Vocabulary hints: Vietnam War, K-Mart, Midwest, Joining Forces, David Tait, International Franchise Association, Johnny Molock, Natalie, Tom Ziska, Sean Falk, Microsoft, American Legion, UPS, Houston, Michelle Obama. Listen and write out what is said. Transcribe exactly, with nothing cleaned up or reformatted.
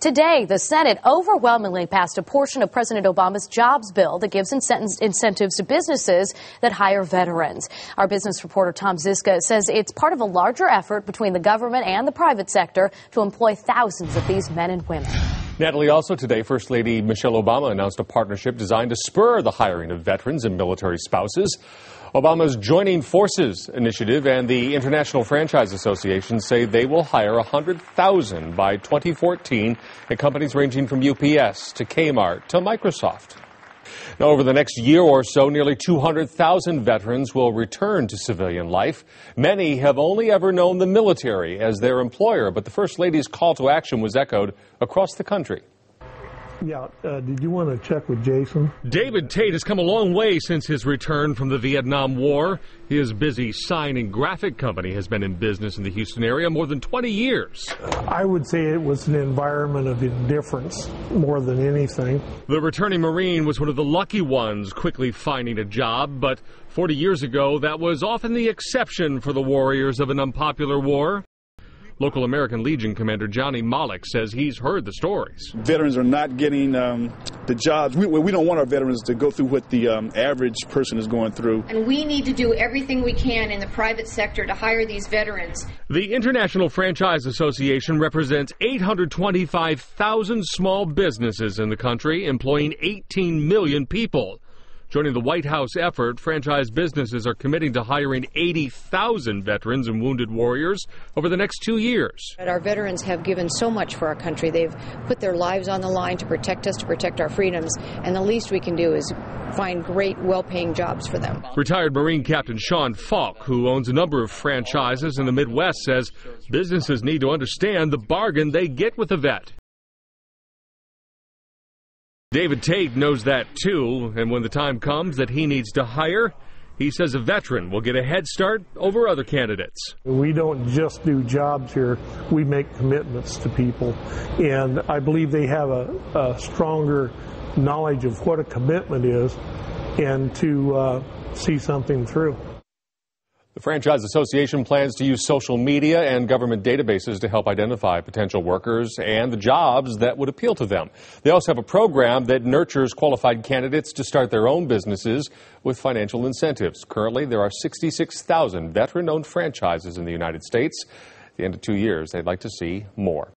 Today, the Senate overwhelmingly passed a portion of President Obama's jobs bill that gives incentives to businesses that hire veterans. Our business reporter Tom Ziska says it's part of a larger effort between the government and the private sector to employ thousands of these men and women. Natalie, also today, First Lady Michelle Obama announced a partnership designed to spur the hiring of veterans and military spouses. Obama's Joining Forces initiative and the International Franchise Association say they will hire one hundred thousand by twenty fourteen at companies ranging from U P S to K-Mart to Microsoft. Now, over the next year or so, nearly two hundred thousand veterans will return to civilian life. Many have only ever known the military as their employer, but the First Lady's call to action was echoed across the country. Yeah, uh, did you want to check with Jason? David Tait has come a long way since his return from the Vietnam War. His busy sign and graphic company has been in business in the Houston area more than twenty years. I would say it was an environment of indifference more than anything. The returning Marine was one of the lucky ones quickly finding a job, but forty years ago, that was often the exception for the warriors of an unpopular war. Local American Legion Commander Johnny Molock says he's heard the stories. Veterans are not getting um, the jobs. We, we don't want our veterans to go through what the um, average person is going through. And we need to do everything we can in the private sector to hire these veterans. The International Franchise Association represents eight hundred twenty-five thousand small businesses in the country, employing eighteen million people. Joining the White House effort, franchise businesses are committing to hiring eighty thousand veterans and wounded warriors over the next two years. Our veterans have given so much for our country. They've put their lives on the line to protect us, to protect our freedoms, and the least we can do is find great, well-paying jobs for them. Retired Marine Captain Sean Falk, who owns a number of franchises in the Midwest, says businesses need to understand the bargain they get with a vet. David Tait knows that, too, and when the time comes that he needs to hire, he says a veteran will get a head start over other candidates. We don't just do jobs here. We make commitments to people, and I believe they have a, a stronger knowledge of what a commitment is and to uh, see something through. The Franchise Association plans to use social media and government databases to help identify potential workers and the jobs that would appeal to them. They also have a program that nurtures qualified candidates to start their own businesses with financial incentives. Currently, there are sixty-six thousand veteran-owned franchises in the United States. At the end of two years, they'd like to see more.